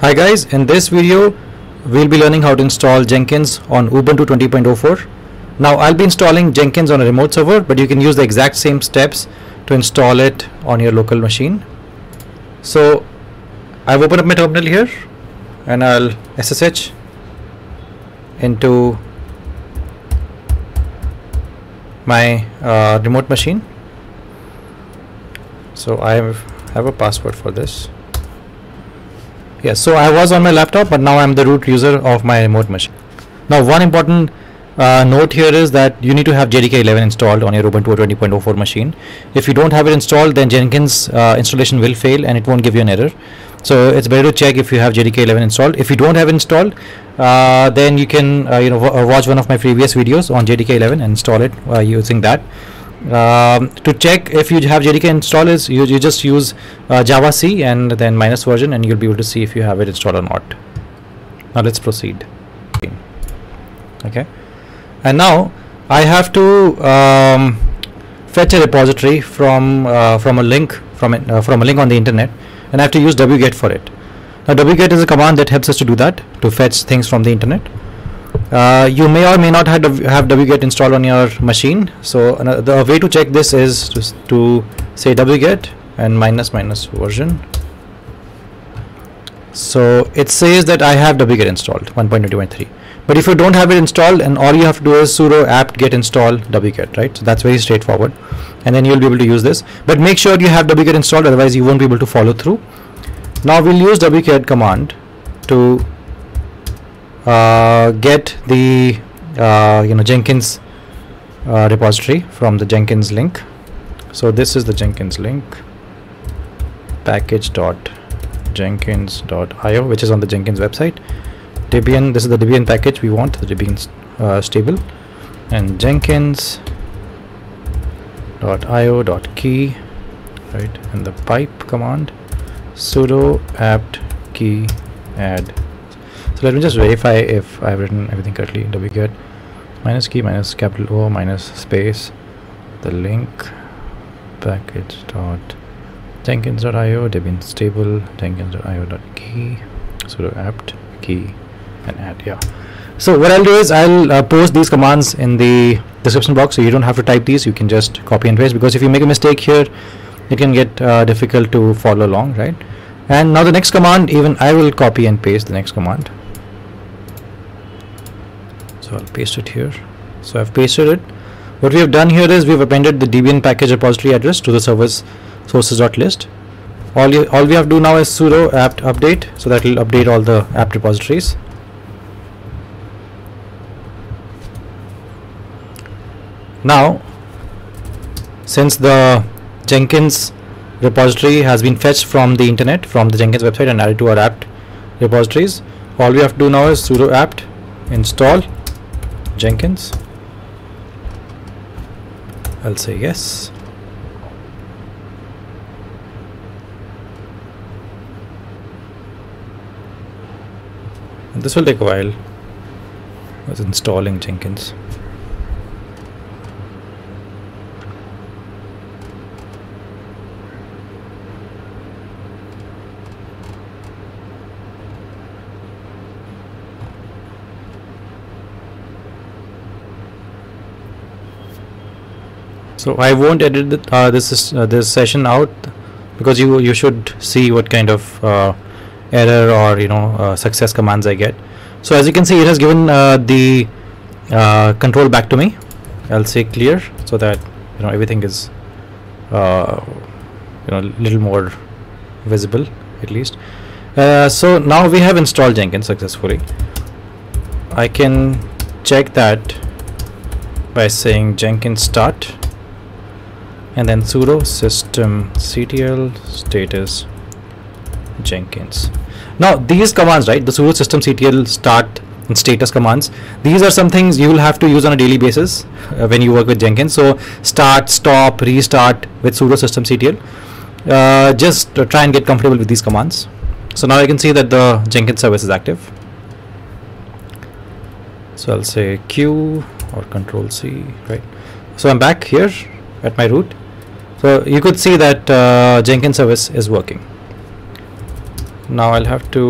Hi guys, in this video we'll be learning how to install Jenkins on Ubuntu 20.04. Now I'll be installing Jenkins on a remote server, but you can use the exact same steps to install it on your local machine. So I've opened up my terminal here and I'll SSH into my remote machine. So I have a password for this. Yeah, so I was on my laptop, but now I'm the root user of my remote machine. Now one important note here is that you need to have JDK 11 installed on your Ubuntu 20.04 machine. If you don't have it installed, then Jenkins installation will fail and it won't give you an error. So it's better to check if you have JDK 11 installed. If you don't have it installed, then you can watch one of my previous videos on JDK 11 and install it using that. To check if you have JDK installed is you just use javac and then -version, and you'll be able to see if you have it installed or not. Now let's proceed. Okay, and now I have to fetch a repository from a link on the internet, and I have to use wget for it. Now wget is a command that helps us to do that, to fetch things from the internet. You may or may not have wget installed on your machine. So the way to check this is to say wget and -version. So it says that I have wget installed 1.20.3. But if you don't have it installed, and all you have to do is sudo apt get install wget, right? So that's very straightforward, and then you'll be able to use this. But make sure you have wget installed, otherwise you won't be able to follow through. Now we'll use wget command to get the Jenkins repository from the Jenkins link. So this is the Jenkins link, package.jenkins.io, which is on the Jenkins website. Debian, this is the Debian package we want, the Debian stable, and jenkins.io.key, right? And the pipe command sudo apt key add. So let me just verify if I've written everything correctly. Wget -key -O -space the link package.jenkins.io debian stable jenkins.io.key sudo apt key and add. Yeah. So what I'll do is I'll post these commands in the description box, so you don't have to type these. You can just copy and paste, because if you make a mistake here, it can get difficult to follow along, right? And now the next command, even I will copy and paste the next command. So I'll paste it here. So I've pasted it. What we have done here is we've appended the Debian package repository address to the server's sources.list. All we have to do now is sudo apt update, so that will update all the apt repositories. Now, since the Jenkins repository has been fetched from the internet, from the Jenkins website, and added to our apt repositories, all we have to do now is sudo apt install Jenkins. I'll say yes. And this will take a while. It's installing Jenkins. So I won't edit this session out, because you should see what kind of error or success commands I get. So as you can see, it has given the control back to me. I'll say clear, so that everything is a little more visible at least. So now we have installed Jenkins successfully. I can check that by saying Jenkins start, and then sudo systemctl status Jenkins. Now these commands, right, the sudo systemctl start and status commands, these are some things you will have to use on a daily basis when you work with Jenkins. So start, stop, restart with sudo systemctl. Just try and get comfortable with these commands. So now I can see that the Jenkins service is active. So I'll say Q or Control C, right? So I'm back here at my root. So you could see that Jenkins service is working. Now I'll have to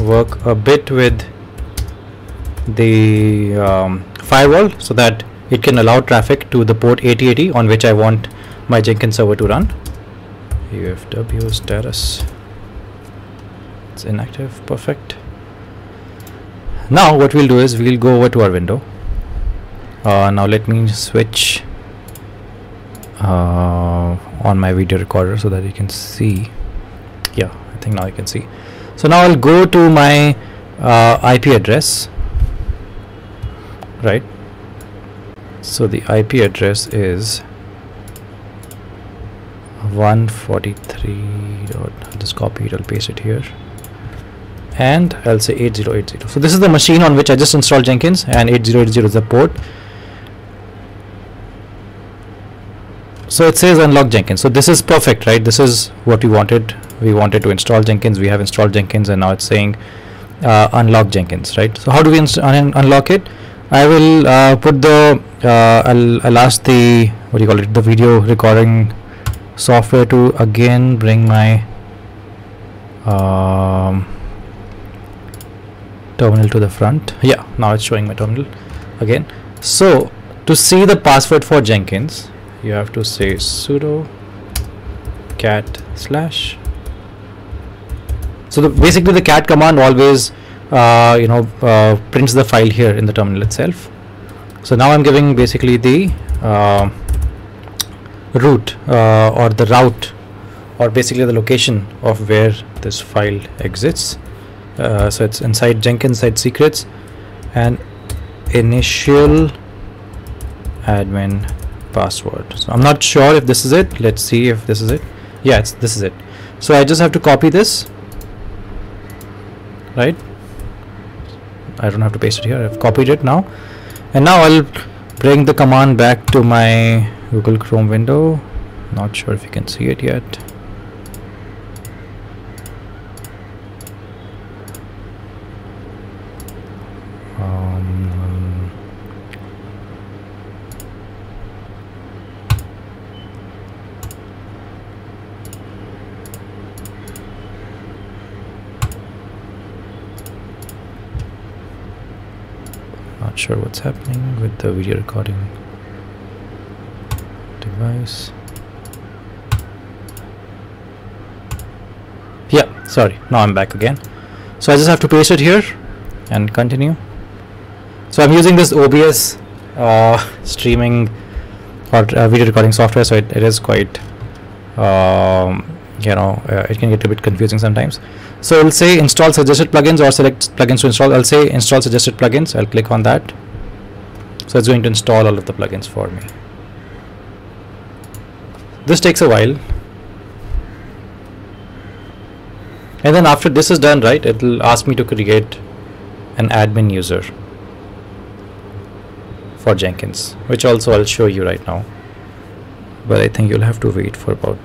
work a bit with the firewall so that it can allow traffic to the port 8080 on which I want my Jenkins server to run. UFW status, it's inactive, perfect. Now what we'll do is we'll go over to our window. Now let me switch on my video recorder so that you can see. Yeah, I think now you can see. So now I'll go to my IP address, right? So the IP address is 143. I'll just copy it, I'll paste it here, and I'll say 8080. So this is the machine on which I just installed Jenkins, and 8080 is the port. So it says unlock Jenkins. So this is perfect, right? This is what we wanted. We wanted to install Jenkins. We have installed Jenkins, and now it's saying unlock Jenkins, right? So how do we unlock it? I will put the I'll ask the, what do you call it, the video recording software to again bring my terminal to the front. Yeah, now it's showing my terminal again. So to see the password for Jenkins, you have to say sudo cat / so basically the cat command always prints the file here in the terminal itself. So now I'm giving basically the root or the route, or basically the location of where this file exists. So it's inside Jenkins site secrets and initial admin password. So I'm not sure if this is it. Let's see if this is it. Yeah, this is it. So I just have to copy this, right? I don't have to paste it here. I've copied it now, and now I'll bring the command back to my Google Chrome window. Not sure if you can see it yet. Not sure what's happening with the video recording device. Yeah, sorry, now I'm back again. So I just have to paste it here and continue. So I'm using this OBS streaming or video recording software, so it is quite it can get a bit confusing sometimes. So I'll say install suggested plugins, or select plugins to install. I'll say install suggested plugins. I'll click on that. So it's going to install all of the plugins for me. This takes a while, and then after this is done, right, it will ask me to create an admin user for Jenkins, which also I'll show you right now, but I think you'll have to wait for about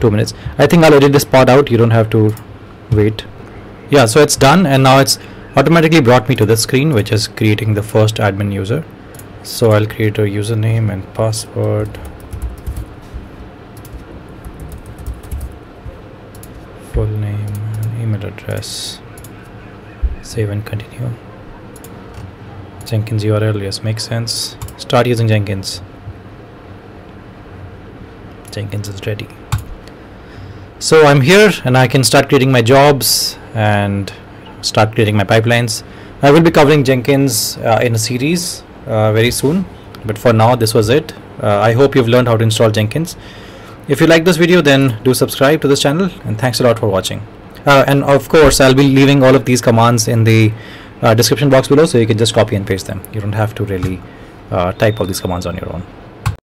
2 minutes. I think I'll edit this part out. You don't have to wait. Yeah, so it's done, and now it's automatically brought me to the screen which is creating the first admin user. So I'll create a username and password address, save and continue. Jenkins URL, yes, makes sense. Start using Jenkins. Jenkins is ready. So I'm here, and I can start creating my jobs and start creating my pipelines. I will be covering Jenkins in a series very soon, but for now this was it. I hope you've learned how to install Jenkins. If you like this video, then do subscribe to this channel, and thanks a lot for watching. And of course, I'll be leaving all of these commands in the description box below, so you can just copy and paste them. You don't have to really type all these commands on your own.